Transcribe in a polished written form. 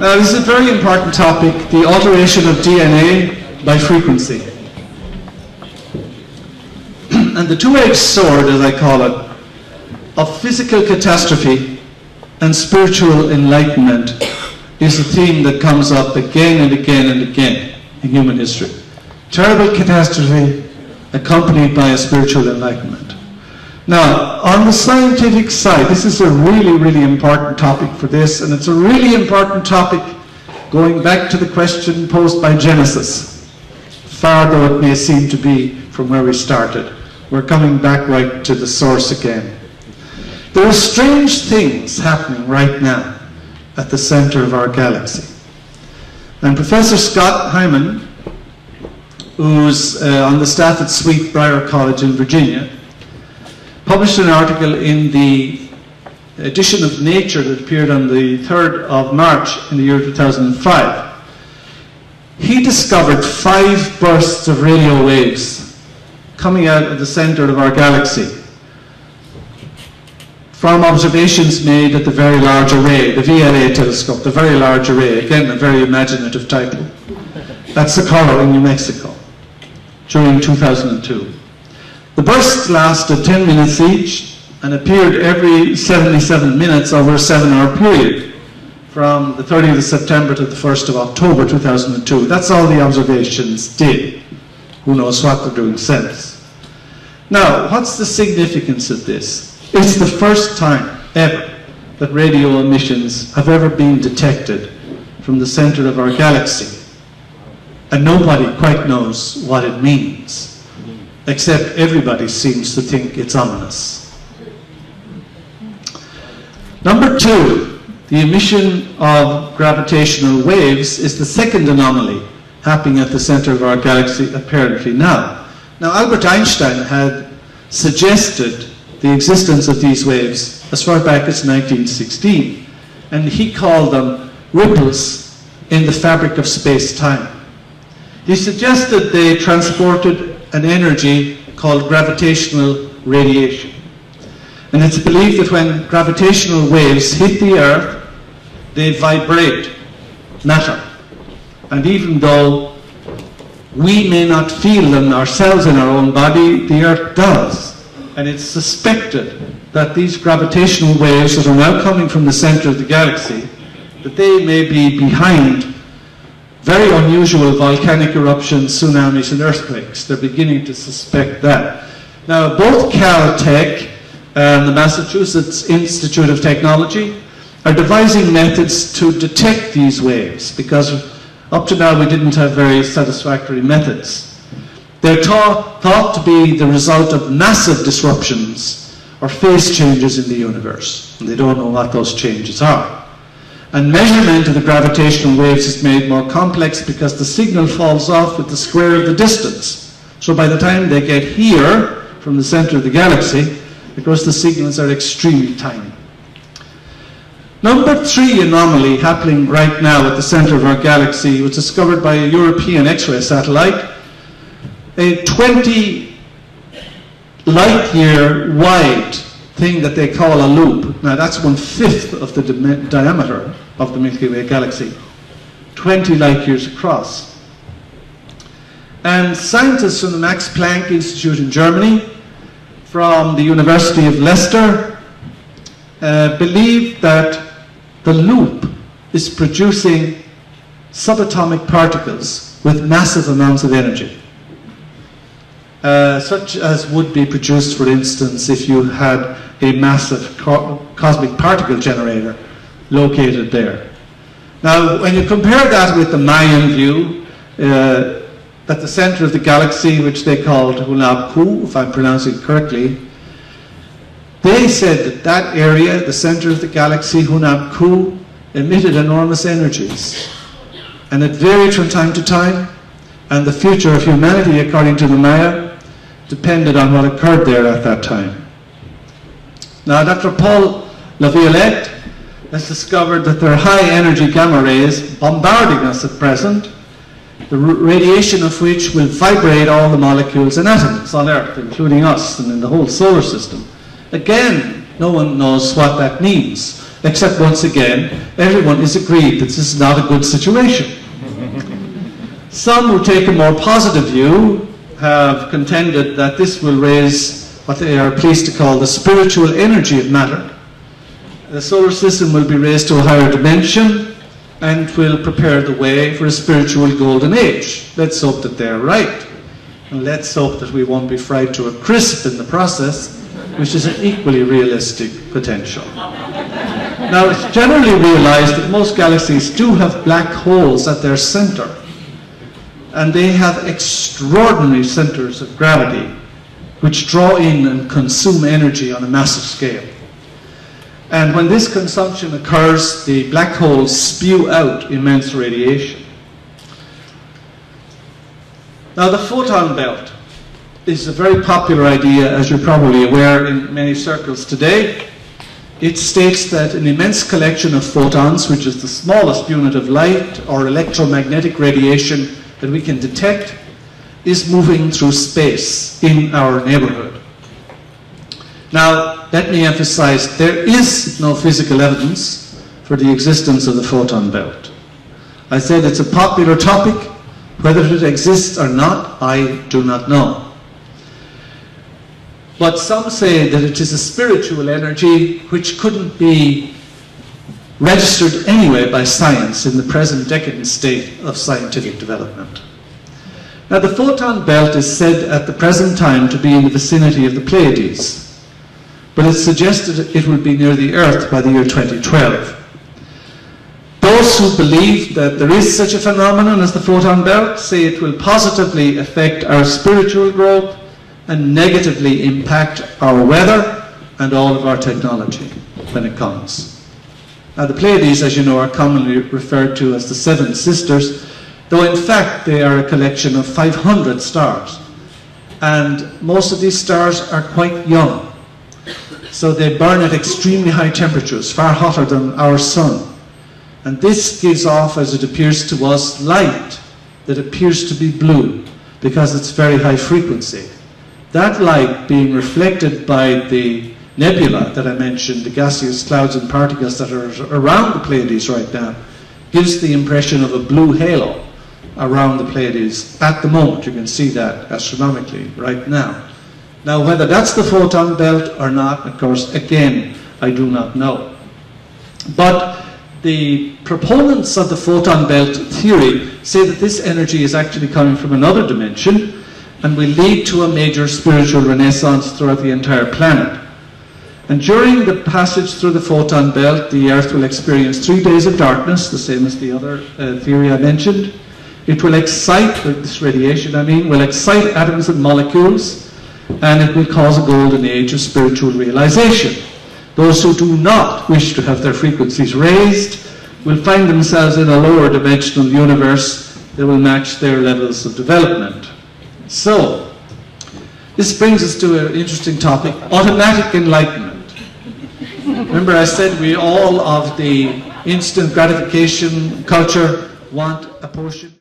This is a very important topic, the alteration of DNA by frequency. And the two-edged sword, as I call it, of physical catastrophe and spiritual enlightenment is a theme that comes up again and again and again in human history. Terrible catastrophe accompanied by a spiritual enlightenment. Now, on the scientific side, this is a really, really important topic for this, and it's a really important topic going back to the question posed by Genesis, far though it may seem to be from where we started. We're coming back right to the source again. There are strange things happening right now at the center of our galaxy. And Professor Scott Hyman, who's on the staff at Sweet Briar College in Virginia, published an article in the edition of Nature that appeared on the 3rd of March in the year 2005. He discovered 5 bursts of radio waves coming out of the center of our galaxy from observations made at the Very Large Array, the VLA telescope, the Very Large Array, again a very imaginative title, at Socorro in New Mexico during 2002. The bursts lasted 10 minutes each and appeared every 77 minutes over a 7-hour period from the 30th of September to the 1st of October 2002. That's all the observations did. Who knows what they're doing since. Now, what's the significance of this? It's the first time ever that radio emissions have ever been detected from the center of our galaxy. And nobody quite knows what it means. Except everybody seems to think it's ominous. Number 2, the emission of gravitational waves is the second anomaly happening at the center of our galaxy apparently now. Now, Albert Einstein had suggested the existence of these waves as far back as 1916, and he called them ripples in the fabric of space-time. He suggested they transported an energy called gravitational radiation. And it's believed that when gravitational waves hit the Earth, they vibrate matter. And even though we may not feel them ourselves in our own body, the Earth does. And it's suspected that these gravitational waves that are now coming from the center of the galaxy, that they may be behind very unusual volcanic eruptions, tsunamis, and earthquakes. They're beginning to suspect that. Now, both Caltech and the Massachusetts Institute of Technology are devising methods to detect these waves, because up to now we didn't have very satisfactory methods. They're thought to be the result of massive disruptions or phase changes in the universe, and they don't know what those changes are. And measurement of the gravitational waves is made more complex because the signal falls off with the square of the distance. So by the time they get here, from the center of the galaxy, of course the signals are extremely tiny. Number 3 anomaly happening right now at the center of our galaxy was discovered by a European X-ray satellite, a 20 light year wide thing that they call a loop. Now that's 1/5 of the diameter of the Milky Way galaxy, 20 light years across. And scientists from the Max Planck Institute in Germany, from the University of Leicester, believe that the loop is producing subatomic particles with massive amounts of energy, such as would be produced, for instance, if you had a massive cosmic particle generator located there. Now, when you compare that with the Mayan view at the center of the galaxy, which they called Hunabku, if I'm pronouncing it correctly, they said that that area, the center of the galaxy, Hunabku, emitted enormous energies. And it varied from time to time, and the future of humanity, according to the Maya, depended on what occurred there at that time. Now, Dr. Paul LaViolette has discovered that there are high-energy gamma rays bombarding us at present, the radiation of which will vibrate all the molecules and atoms on Earth, including us and in the whole solar system. Again, no one knows what that means. Except once again, everyone is agreed that this is not a good situation. Some who take a more positive view have contended that this will raise what they are pleased to call the spiritual energy of matter. The solar system will be raised to a higher dimension and will prepare the way for a spiritual golden age. Let's hope that they're right. And let's hope that we won't be fried to a crisp in the process, which is an equally realistic potential. Now, it's generally realized that most galaxies do have black holes at their center, and they have extraordinary centers of gravity which draw in and consume energy on a massive scale. And when this consumption occurs, the black holes spew out immense radiation. Now, the photon belt is a very popular idea, as you're probably aware, in many circles today. It states that an immense collection of photons, which is the smallest unit of light or electromagnetic radiation that we can detect, is moving through space in our neighborhood. Now, let me emphasize, there is no physical evidence for the existence of the photon belt. I said it's a popular topic. Whether it exists or not, I do not know. But some say that it is a spiritual energy which couldn't be registered anyway by science in the present decadent state of scientific development. Now, the photon belt is said at the present time to be in the vicinity of the Pleiades, but it's suggested it would be near the Earth by the year 2012. Those who believe that there is such a phenomenon as the photon belt say it will positively affect our spiritual growth and negatively impact our weather and all of our technology when it comes. Now, the Pleiades, as you know, are commonly referred to as the Seven Sisters, though in fact they are a collection of 500 stars. And most of these stars are quite young, so they burn at extremely high temperatures, far hotter than our sun. And this gives off, as it appears to us, light that appears to be blue because it's very high frequency. That light being reflected by the nebula that I mentioned, the gaseous clouds and particles that are around the Pleiades right now, gives the impression of a blue halo around the Pleiades at the moment. You can see that astronomically right now. Now, whether that's the photon belt or not, of course, again, I do not know. But the proponents of the photon belt theory say that this energy is actually coming from another dimension and will lead to a major spiritual renaissance throughout the entire planet. And during the passage through the photon belt, the Earth will experience 3 days of darkness, the same as the other theory I mentioned. It will excite, this radiation I mean, will excite atoms and molecules, and it will cause a golden age of spiritual realization. Those who do not wish to have their frequencies raised will find themselves in a lower dimensional universe that will match their levels of development. So, this brings us to an interesting topic, automatic enlightenment. Remember, I said we all of the instant gratification culture want a portion.